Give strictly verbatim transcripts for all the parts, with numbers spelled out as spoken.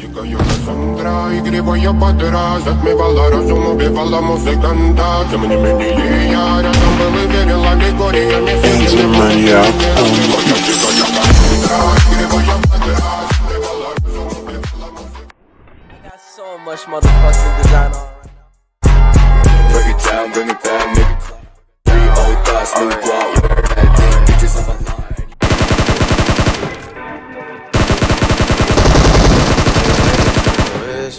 Тикаю на сандра, и грибу я под раз. Отмевала разум, убивала музыканта. Тем не менее я рядом был и верила Григориями. Сидели в моей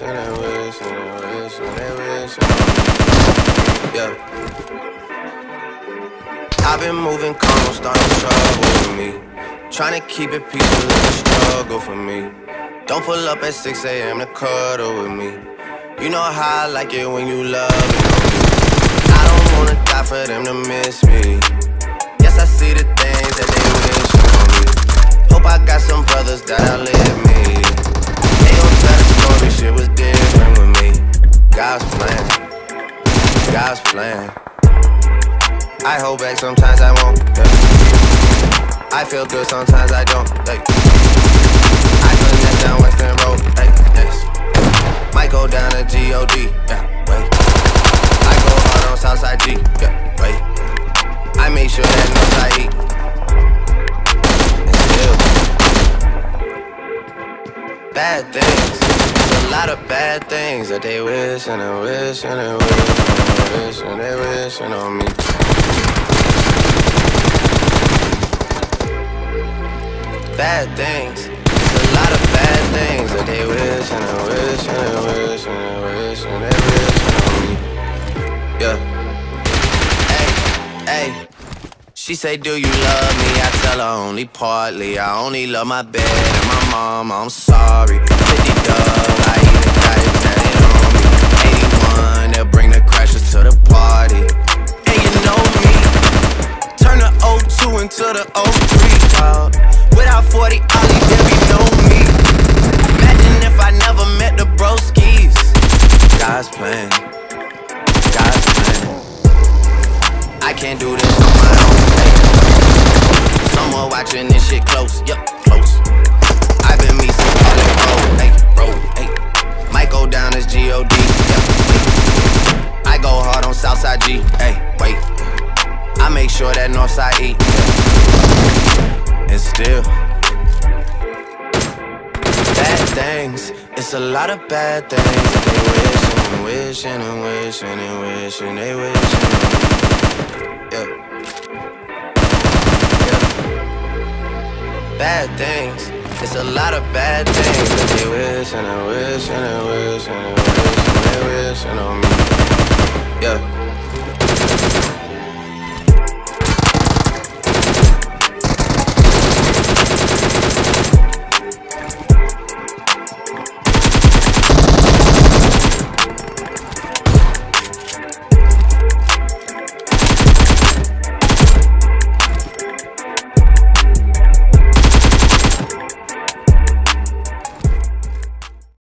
And I wish, and I wish, and I wish, and I wish. Yeah. I've been moving calm, starting trouble with me. Trying to keep it peaceful is a struggle for me. Don't pull up at six A M to cuddle with me. You know how I like it when you love me. I don't wanna die for them to miss me. Yes, I see the things that they wish for me. Hope I got some brothers that outlive me. They don't tell the story, shit was different with me. God's plan, God's plan. I hold back sometimes, I won't, yeah. I feel good sometimes, I don't, yeah. I connect down Western Road, yeah, yeah. Might go down to G O D, yeah, wait. I go hard on Southside G, yeah, wait. I make sure that Northside E. Bad things, there's a lot of bad things that they wish and they wish and they wish and they wish and they wishin' on me. Bad things, there's a lot of bad things that they wish and they wish and they wish and they wish and they wishin' on me. Yeah. Hey, hey. She say, do you love me? I tell her only partly. I only love my bed and my mom, I'm sorry. fifty dub, I even got it tatted on me. eighty-one, they'll bring the crashers to the party. And you know me, turn the oh two into the oh three, dog. Without forty ollies, there be no me. Imagine if I never met the broskies. God's plan, God's plan. I can't do this on my own. Someone watching this shit close, yup, close. I've been me since all that road, hey, road, hey. Might go down as G O D, yeah. I go hard on Southside G, hey, wait. I make sure that Northside E, yeah. And still bad things, it's a lot of bad things that they wishin' and wishin' and wishin' and wishin' they wishin', yeah. Bad things, it's a lot of bad things that they wish and I wish and I wish and I wish and I wish and I wish and on me, yeah.